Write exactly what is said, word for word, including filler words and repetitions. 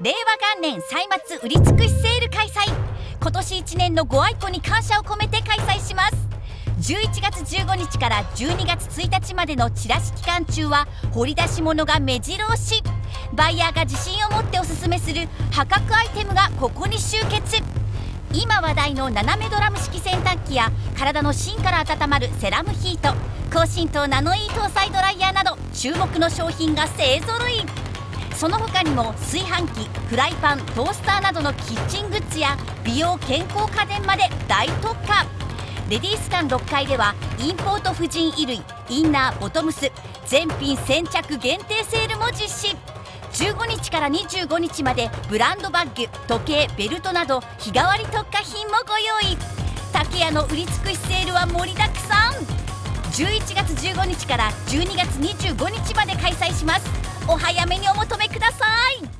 令和元年歳末売り尽くしセール開催。今年いちねんのご愛顧に感謝を込めて開催します。じゅういちがつじゅうごにちからじゅうにがつついたちまでのチラシ期間中は掘り出し物が目白押し。バイヤーが自信を持っておすすめする破格アイテムがここに集結。今話題の斜めドラム式洗濯機や体の芯から温まるセラムヒート、高浸透ナノイー搭載ドライヤーなど注目の商品が勢ぞろい。その他にも炊飯器、フライパン、トースターなどのキッチングッズや美容健康家電まで大特価。レディース館ろっかいではインポート婦人衣類、インナー、ボトムス全品先着限定セールも実施。じゅうごにちからにじゅうごにちまでブランドバッグ、時計、ベルトなど日替わり特価品もご用意。竹屋の売り尽くしセールは盛りだくさん。じゅういちがつじゅうごにちからじゅうにがつにじゅうごにちまで開催します。お早めにお求めください。